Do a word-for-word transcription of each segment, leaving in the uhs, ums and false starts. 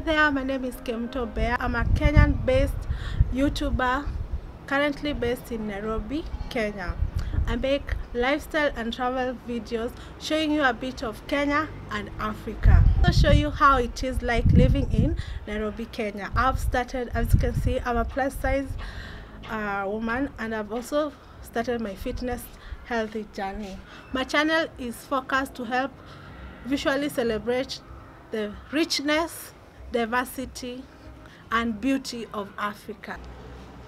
Hi there, my name is Kemunto Bear. I'm a Kenyan-based YouTuber currently based in Nairobi, Kenya. I make lifestyle and travel videos showing you a bit of Kenya and Africa. I'll show you how it is like living in Nairobi, Kenya. I've started, as you can see, I'm a plus size uh, woman, and I've also started my fitness healthy journey. My channel is focused to help visually celebrate the richness, diversity, and beauty of Africa.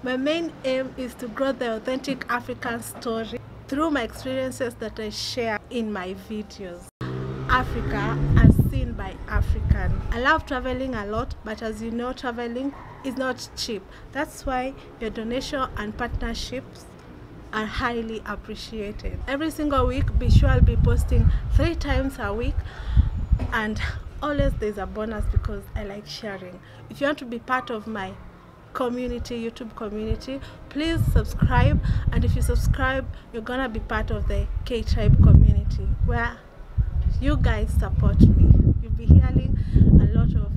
My main aim is to grow the authentic African story through my experiences that I share in my videos. Africa as seen by African. I love traveling a lot, but as you know, traveling is not cheap. That's why your donation and partnerships are highly appreciated. Every single week, be sure I'll be posting three times a week, and always there's a bonus because I like sharing. If you want to be part of my community, YouTube community, please subscribe, and if you subscribe, you're gonna be part of the K-Tribe community where you guys support me. You'll be hearing a lot of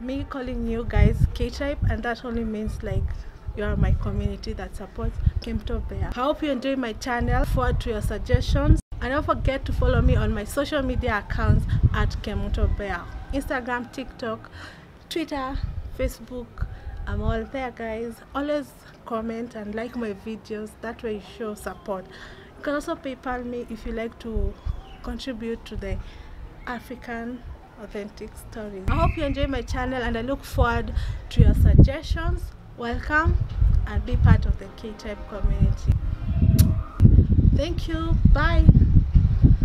me calling you guys K-Tribe, and that only means like you are my community that supports Kemunto Bear. I hope you enjoy my channel. Forward to your suggestions, and don't forget to follow me on my social media accounts at Kemunto Bear. Instagram, TikTok, Twitter, Facebook, I'm all there, guys. Always comment and like my videos. That way you show support. You can also PayPal me if you like to contribute to the African authentic stories. I hope you enjoy my channel, and I look forward to your suggestions. Welcome and be part of the K-Tribe community. Thank you. Bye.